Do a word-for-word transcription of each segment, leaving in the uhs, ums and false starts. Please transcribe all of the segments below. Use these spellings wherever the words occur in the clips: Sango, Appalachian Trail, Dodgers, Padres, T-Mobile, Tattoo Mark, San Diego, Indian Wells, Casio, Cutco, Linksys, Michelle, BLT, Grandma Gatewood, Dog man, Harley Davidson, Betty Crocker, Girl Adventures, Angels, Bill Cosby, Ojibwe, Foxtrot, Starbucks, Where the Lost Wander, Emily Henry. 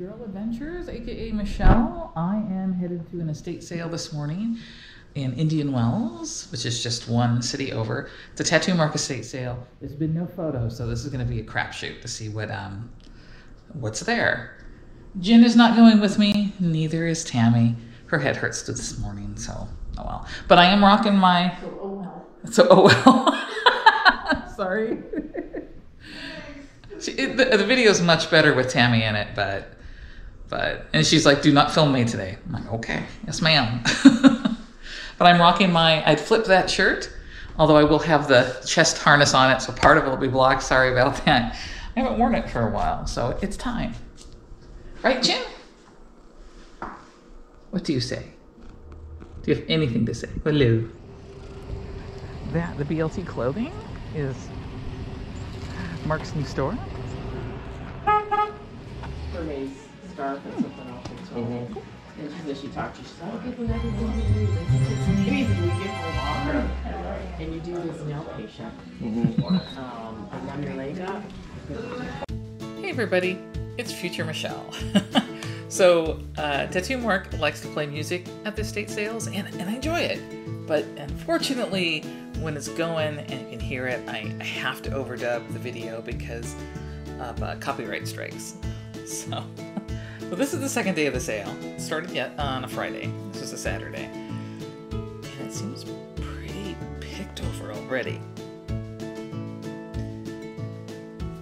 Girl Adventures, aka Michelle. I am headed to an estate sale this morning in Indian Wells, which is just one city over. It's a Tattoo Mark estate sale. There's been no photos, so this is going to be a crapshoot to see what um what's there. Jen is not going with me. Neither is Tammy. Her head hurts this morning, so oh well. But I am rocking my so oh well. So oh well. Sorry. She, it, the, the video's much better with Tammy in it, but but and she's like, "Do not film me today." I'm like, "Okay, yes, ma'am." But I'm rocking my, I'd flip that shirt, although I will have the chest harness on it, so part of it will be blocked. Sorry about that. I haven't worn it for a while, so it's time, right, Jim? What do you say? Do you have anything to say? Hello. That the B L T clothing is Mark's new store. Her main scarf and something else. Mm-hmm. And she said she talked to you. She said, "Oh, people never do this. It means we get for longer, and you do this nail patient. Mm-hmm. Um, and run your leg up." Hey everybody, it's Future Michelle. So uh, Tattoo Mark likes to play music at the estate sales, and, and I enjoy it. But unfortunately, when it's going and you can hear it, I, I have to overdub the video because of uh, copyright strikes. So, well, this is the second day of the sale. It started yet on a Friday. This is a Saturday. And it seems pretty picked over already.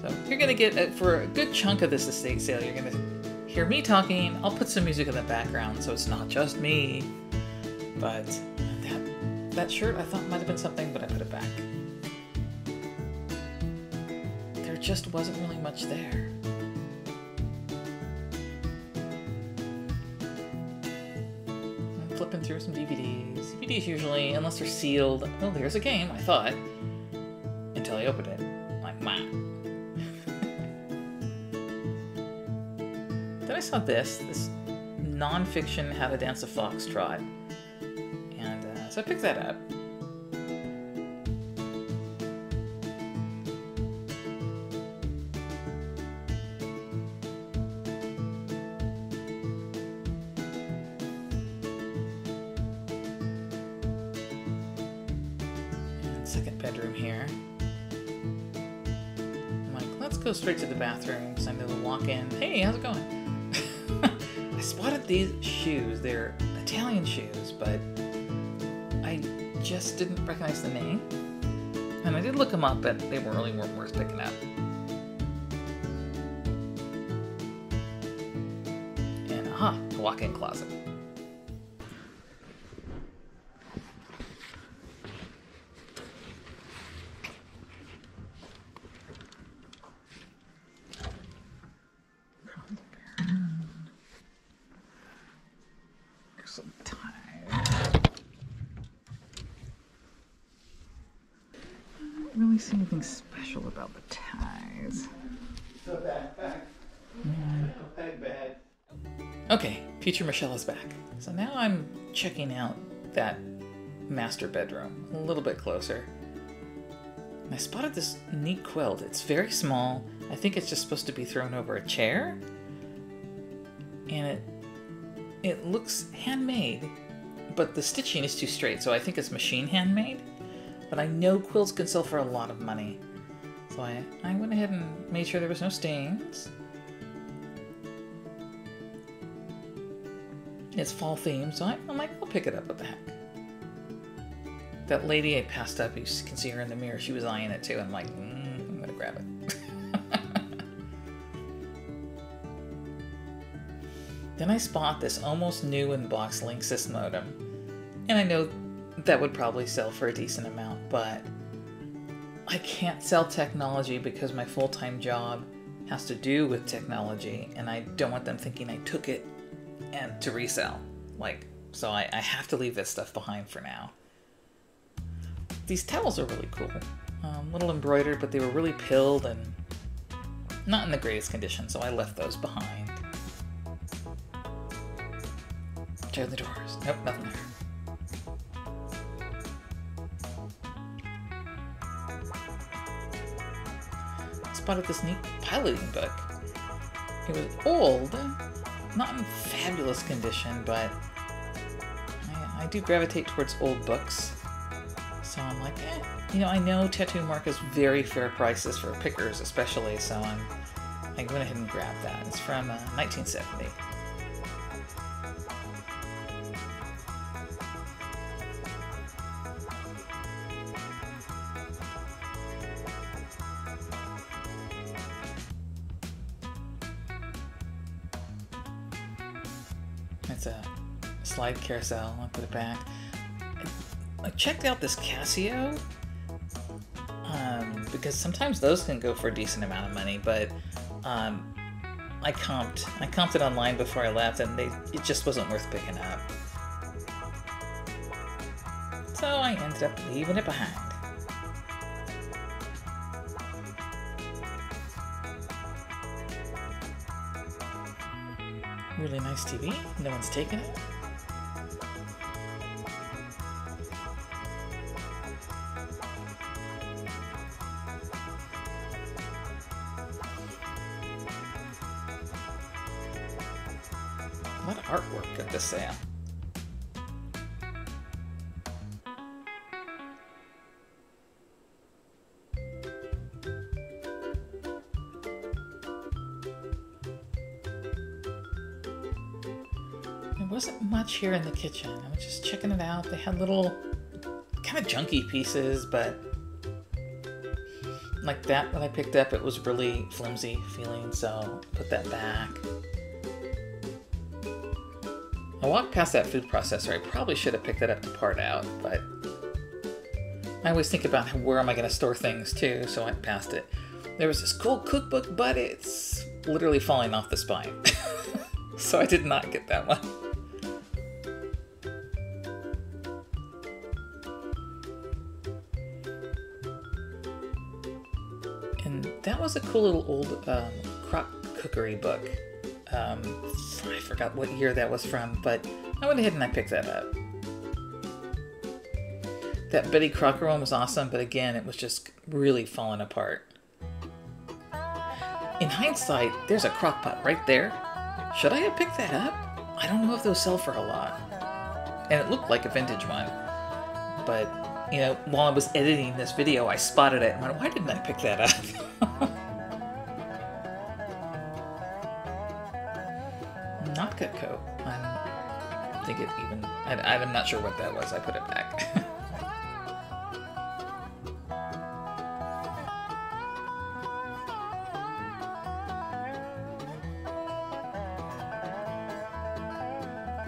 So you're gonna get, a, for a good chunk of this estate sale, you're gonna hear me talking. I'll put some music in the background so it's not just me, but that shirt I thought might have been something, but I put it back. There just wasn't really much there. I'm flipping through some D V Ds. D V Ds usually, unless they're sealed, oh, there's a game, I thought, until I opened it. I'm like, wow. Then I saw this, this nonfiction How to Dance a Foxtrot. So I picked that up. And second bedroom here. I'm like, let's go straight to the bathroom because I know the walk-in. Hey, how's it going? I spotted these shoes. They're Italian shoes, but just didn't recognize the name, and I did look them up, but they weren't really weren't worth picking up. And aha, the walk-in closet. See anything special about the ties. So bad, bad. Yeah. Bad, bad. Okay, Future Michelle is back. So now I'm checking out that master bedroom a little bit closer. And I spotted this neat quilt. It's very small. I think it's just supposed to be thrown over a chair. And it it looks handmade, but the stitching is too straight, so I think it's machine handmade. But I know quilts can sell for a lot of money. So I, I went ahead and made sure there was no stains. It's fall themed, so I, I'm like, I'll pick it up, what the heck. That lady I passed up, you can see her in the mirror, she was eyeing it too, and I'm like, mm, I'm gonna grab it. Then I spot this almost new in box Linksys modem. And I know that would probably sell for a decent amount, but I can't sell technology because my full-time job has to do with technology, and I don't want them thinking I took it and to resell. Like, so I, I have to leave this stuff behind for now. These towels are really cool. Um, little embroidered, but they were really pilled and not in the greatest condition, so I left those behind. Check the drawers. Nope, nothing there. Spotted this neat piloting book. It was old, not in fabulous condition, but I, I do gravitate towards old books. So I'm like, eh. You know, I know Tattoo Mark is very fair prices for pickers especially, so I'm, I went ahead and grabbed that. It's from uh, nineteen seventy. It's a slide carousel. I'll put it back. I checked out this Casio um, because sometimes those can go for a decent amount of money, but um, I comped. I comped it online before I left, and they it just wasn't worth picking up. So I ended up leaving it behind. Really nice T V. No one's taken it. A lot of artwork at this sale. Here in the kitchen. I was just checking it out. They had little kind of junky pieces, but like that that I picked up, it was really flimsy feeling, so put that back. I walked past that food processor. I probably should have picked that up to part out, but I always think about where am I going to store things too, so I went past it. There was this cool cookbook, but it's literally falling off the spine. So I did not get that one. That was a cool little old um, crock cookery book. Um, I forgot what year that was from, but I went ahead and I picked that up. That Betty Crocker one was awesome, but again, it was just really falling apart. In hindsight, there's a crock pot right there. Should I have picked that up? I don't know if those sell for a lot. And it looked like a vintage one, but you know, while I was editing this video, I spotted it and went, why didn't I pick that up? Not Cutco. I think it even, I, I'm not sure what that was. I put it back.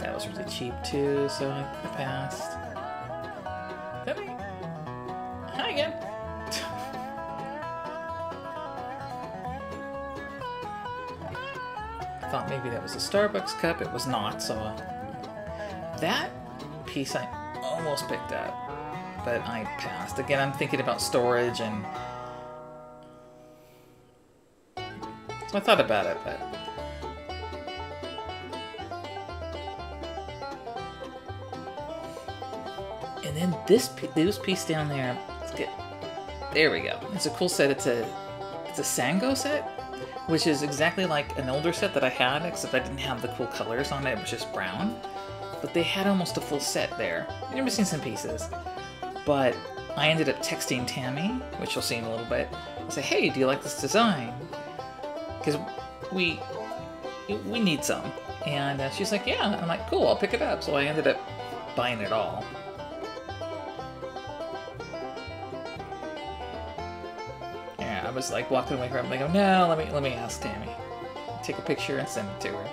That was really cheap too, so I passed. Hi again. I thought maybe that was a Starbucks cup. It was not, so uh, that piece I almost picked up, but I passed. Again, I'm thinking about storage, and so I thought about it, but and then this this piece down there. Get, there we go. It's a cool set. It's a it's a Sango set, which is exactly like an older set that I had, except I didn't have the cool colors on it. It was just brown. But they had almost a full set there. You're missing some pieces. But I ended up texting Tammy, which you'll see in a little bit. I say, hey, do you like this design? Because we we need some. And uh, she's like, yeah. I'm like, cool. I'll pick it up. So I ended up buying it all. I was like walking away from her. I'm like, oh no, let me let me ask Tammy. Take a picture and send it to her.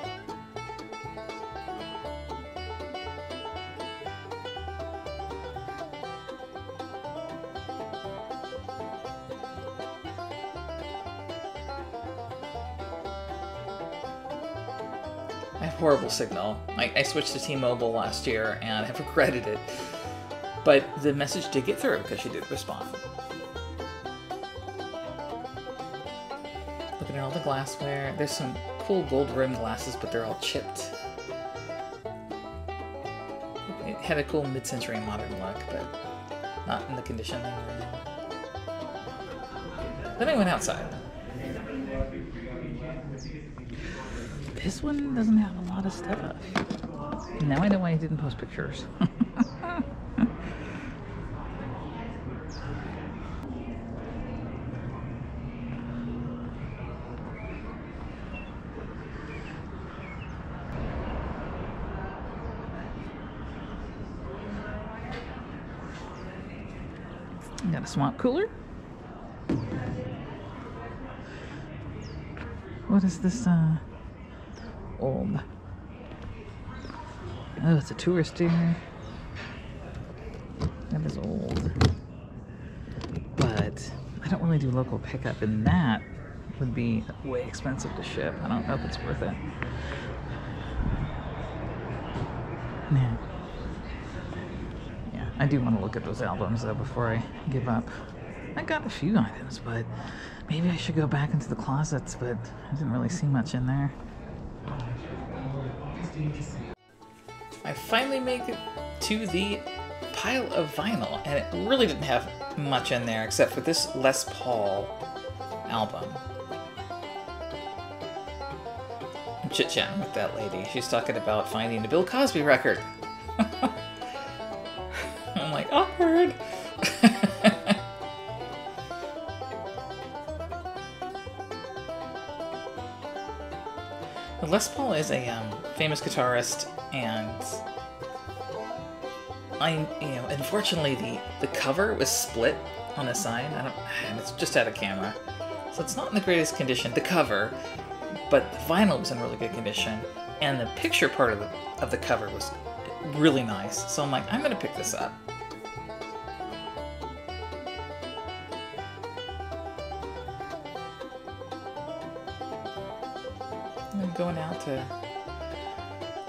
I have horrible signal. I, I switched to T-Mobile last year and have regretted it. But the message did get through because she did respond. And all the glassware. There's some cool gold rimmed glasses, but they're all chipped. It had a cool mid-century modern look, but not in the condition they were in. Then I went outside. This one doesn't have a lot of stuff. Now I know why he didn't post pictures. Got a swamp cooler. What is this? Uh, old. Oh, it's a tourist area. That is old. But I don't really do local pickup, and that would be way expensive to ship. I don't know if it's worth it. Yeah. Yeah, I do want to look at those albums though before I give up. I got a few items, but maybe I should go back into the closets, but I didn't really see much in there. I finally made it to the pile of vinyl, and it really didn't have much in there except for this Les Paul album. I'm chit-chatting with that lady. She's talking about finding a Bill Cosby record. I'm like, awkward. Les Paul is a um, famous guitarist, and I, you know, unfortunately the the cover was split on the side. I don't, and it's just out of camera, so it's not in the greatest condition. The cover, but the vinyl was in really good condition, and the picture part of the of the cover was really nice. So I'm like, I'm gonna pick this up. I'm going out to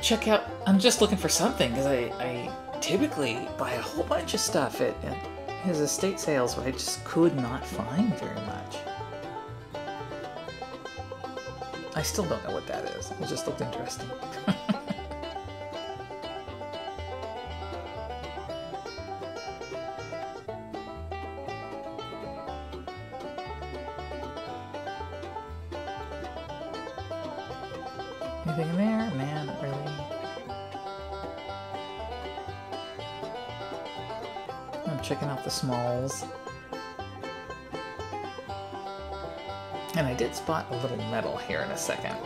check out. I'm just looking for something because I, I typically buy a whole bunch of stuff at, at his estate sales, but I just could not find very much. I still don't know what that is. It just looked interesting. Anything in there? Man, not really. I'm checking out the smalls. And I did spot a little metal here in a second.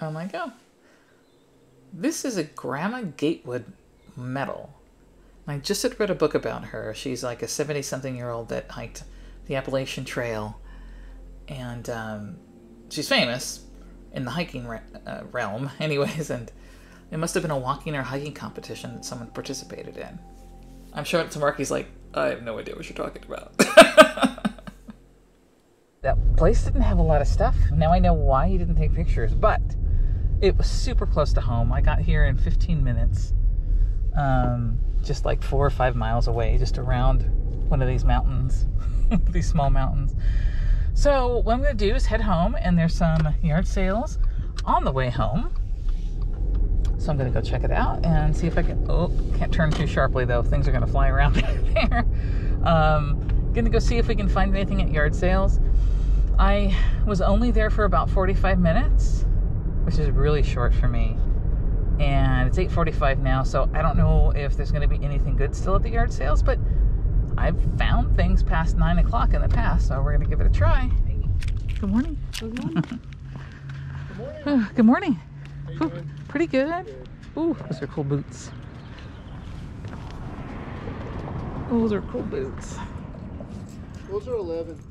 Oh my god. This is a Grandma Gatewood metal. I just had read a book about her. She's like a seventy-something-year-old that hiked the Appalachian Trail, and um, she's famous in the hiking re uh, realm, anyways. And it must have been a walking or hiking competition that someone participated in. I'm showing it to Mark. He's like, I have no idea what you're talking about. That place didn't have a lot of stuff. Now I know why you didn't take pictures, but it was super close to home. I got here in fifteen minutes. Um, just like four or five miles away, just around one of these mountains, these small mountains. So what I'm going to do is head home, and there's some yard sales on the way home. So I'm going to go check it out and see if I can, oh, can't turn too sharply though. Things are going to fly around there. Um, going to go see if we can find anything at yard sales. I was only there for about forty-five minutes, which is really short for me. And it's eight forty-five now, so I don't know if there's going to be anything good still at the yard sales, but I've found things past nine o'clock in the past, so we're going to give it a try. Good morning. Good morning. Good morning. Oh, good morning. How you Ooh, doing? Pretty good. good. Ooh, those are cool boots. Ooh, those are cool boots. Those are eleven.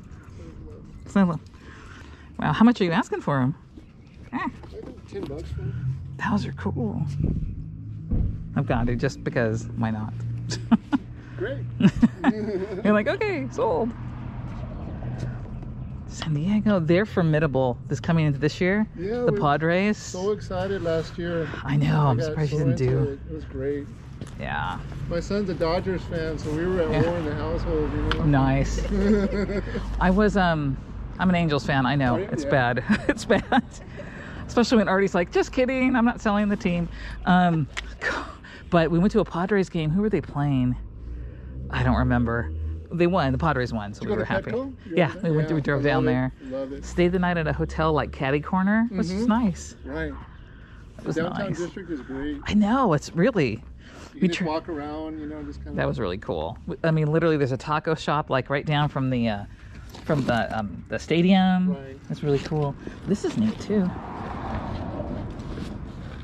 It's eleven. Wow, how much are you asking for them? Ah. ten bucks for them. Those are cool. I've got to just because, why not? Great. You're like, okay, sold. San Diego, they're formidable. This coming into this year, yeah, the we Padres. So excited last year. I know. I'm I surprised so you didn't do. It. it was great. Yeah. My son's a Dodgers fan, so we were at yeah. war in the household. You know? Nice. I was. Um, I'm an Angels fan. I know. It's yeah. bad. It's bad. Especially when Artie's like, just kidding, I'm not selling the team. Um, but we went to a Padres game. Who were they playing? I don't remember. They won. The Padres won, so we were happy. Yeah, we went. We drove down there. Love it. Stayed the night at a hotel like Caddy Corner, which was nice. Right. It was nice. The downtown district is great. I know. It's really. You just walk around, you know, just kind of. That was really cool. I mean, literally, there's a taco shop like right down from the, uh, from the um, the stadium. Right. That's really cool. This is neat too.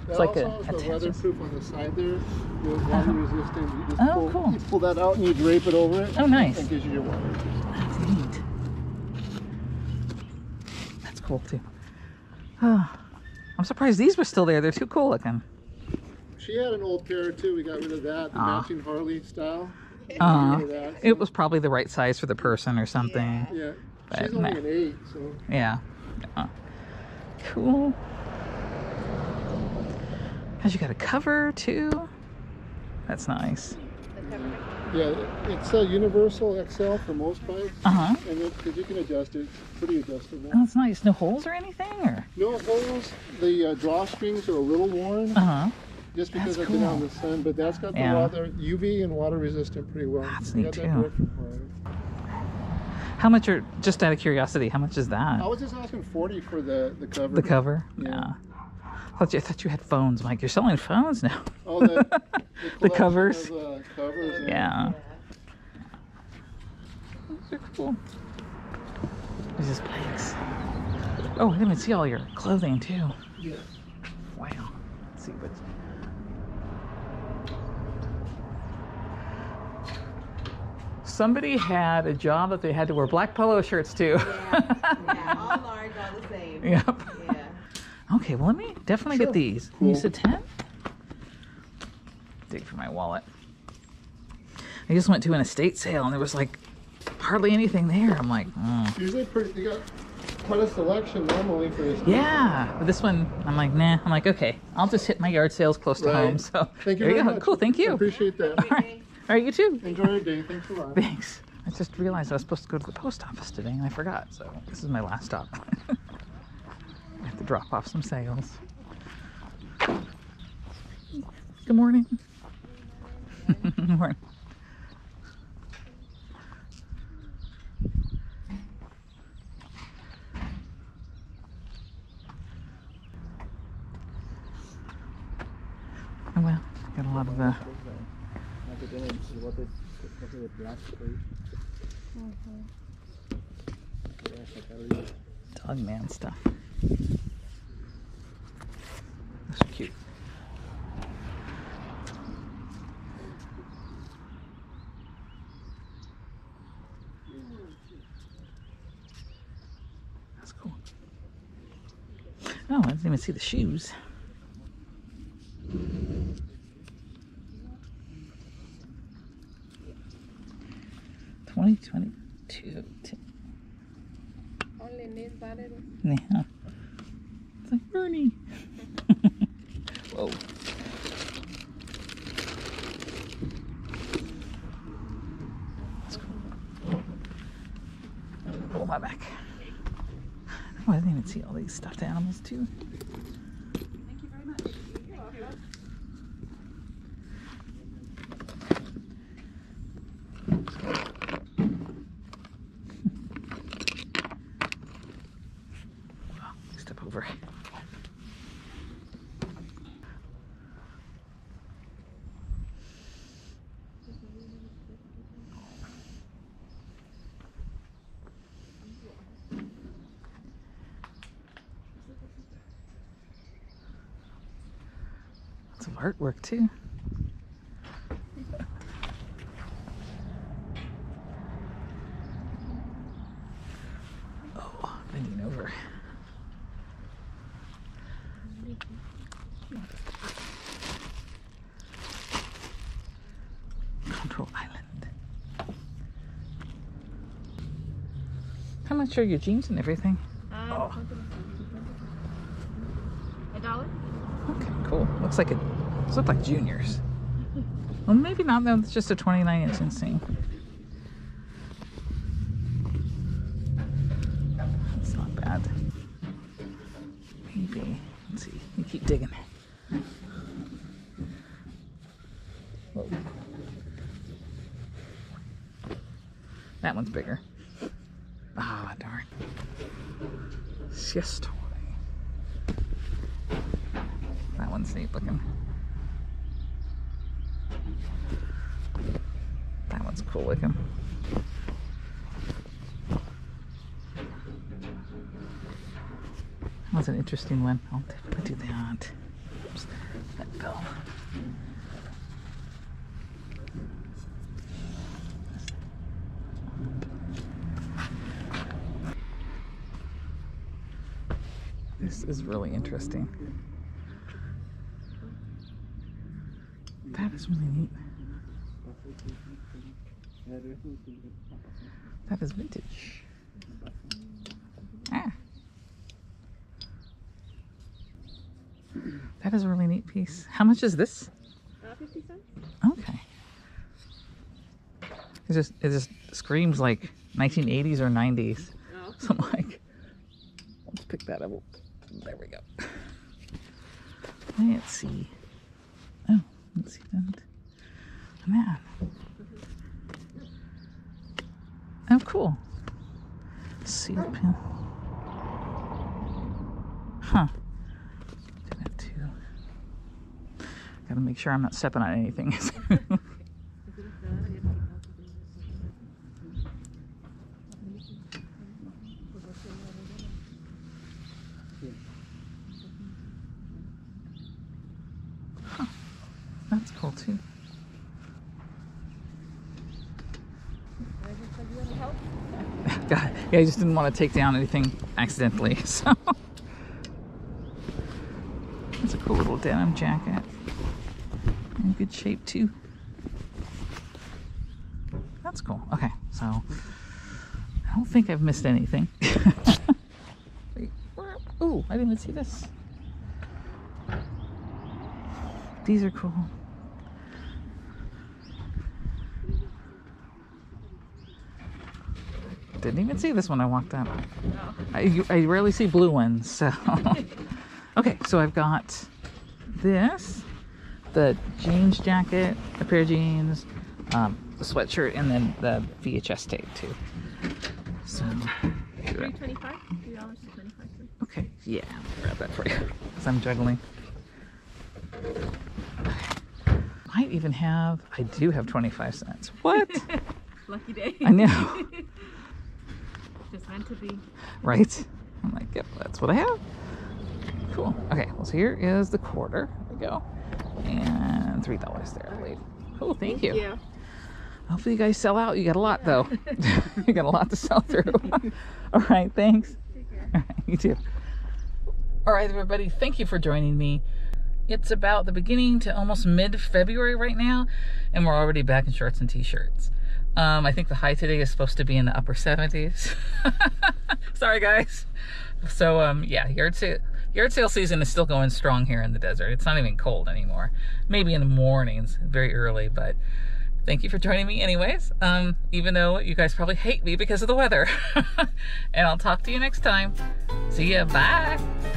It's like also a, has a weatherproof on the side there. You're water resistant. You just oh, pull, cool. You pull that out and you drape it over it. Oh, nice. And it gives you your water resistance. That's neat. That's cool, too. Oh, I'm surprised these were still there. They're too cool looking. She had an old pair, too. We got rid of that. The Aww. matching Harley style. Uh, that, so. It was probably the right size for the person or something. Yeah. yeah. She's only nah. an eight, so. Yeah. Uh, cool. You got a cover too. That's nice. Yeah, it's a universal X L for most bikes. Uh huh. And it, 'cause you can adjust it. It's pretty adjustable. Oh, that's nice. No holes or anything, or no holes. The uh, drawstrings are a little worn. Uh huh. Just because that's I've cool. been out in the sun, but that's got the yeah. water, U V and water resistant pretty well. That's neat too. How much are? Just out of curiosity, how much is that? I was just asking forty for the the cover. The cover. Yeah. yeah. I thought, you, I thought you had phones, Mike. You're selling phones now. Oh, the, the, the covers. Of, uh, covers yeah. Those are cool. There's this place. Oh, I didn't even see all your clothing, too. Yeah. Wow. Let's see what's... Somebody had a job that they had to wear black polo shirts, too. Yeah. yeah. All large, all the same. Yep. Yeah. Okay, well, let me definitely sure. get these. Cool. Use a ten. Dig for my wallet. I just went to an estate sale, and there was, like, hardly anything there. I'm like, oh. Usually pretty, you got quite a selection normally for this. Yeah, but this one, I'm like, nah. I'm like, okay, I'll just hit my yard sales close right. to home. So thank you there you go. Much. Cool, thank you. I appreciate that. All right. All right, you too. Enjoy your day. Thanks a lot. Thanks. I just realized I was supposed to go to the post office today, and I forgot. So this is my last stop. To drop off some sales. Good morning. Good morning. Oh, well, got a lot of the. Dog man stuff. That's cute. That's cool. Oh, I didn't even see the shoes. twenty twenty-two. Only need yeah. It's like Bernie. Whoa. That's cool. Pull my back. Oh, I didn't even see all these stuffed animals too. Thank you very much. You're welcome. Over. Lots of artwork too. Oh, bending over. Control Island. How much are your jeans and everything? Um, oh. A dollar. Okay, cool. Looks like it. Looks like juniors. Well, maybe not. No, it's just a twenty-nine inch inseam. That's not bad. Maybe. Let's see. You keep digging. Whoa. one's bigger. Ah, oh, darn. Siestore. That one's neat looking. That one's cool looking. That was an interesting one. I'll definitely do that. Oops, let it go. This is really interesting. That is really neat. That is vintage. Ah. That is a really neat piece. How much is this? Uh, fifty cents. Okay. It just, it just screams like nineteen eighties or nineties. Oh. So I'm like, let's pick that up. There we go. Let's see. Oh, let's see that. Man. Oh, cool. Seal pin. Huh. Do that too. Gotta make sure I'm not stepping on anything. Huh. That's cool too. God, yeah, I just didn't want to take down anything accidentally, so. That's a cool little denim jacket. In good shape, too. That's cool. Okay, so I don't think I've missed anything. Ooh, I didn't even see this. These are cool. Didn't even see this when I walked up. No. I, I rarely see blue ones, so. Okay, so I've got this, the jeans jacket, a pair of jeans, um, a sweatshirt, and then the V H S tape too. So. three twenty-five. Okay, yeah, I'll grab that for you because I'm juggling. Might even have. I do have twenty-five cents. What? Lucky day. I know. It's meant to be. Right? I'm like, yep, that's what I have. Cool. Okay, well, so here is the quarter. There we go. And three dollars there, I believe. Cool, thank, thank you. you. Hopefully you guys sell out. You got a lot, though. You got a lot to sell through. All right, thanks. Take care. All right, you too. All right, everybody, thank you for joining me. It's about the beginning to almost mid-February right now, and we're already back in shorts and t-shirts. Um, I think the high today is supposed to be in the upper seventies. Sorry, guys. So, um, yeah, yard sale, yard sale season is still going strong here in the desert. It's not even cold anymore. Maybe in the mornings, very early, but thank you for joining me anyways, um, even though you guys probably hate me because of the weather. And I'll talk to you next time. See ya. Bye.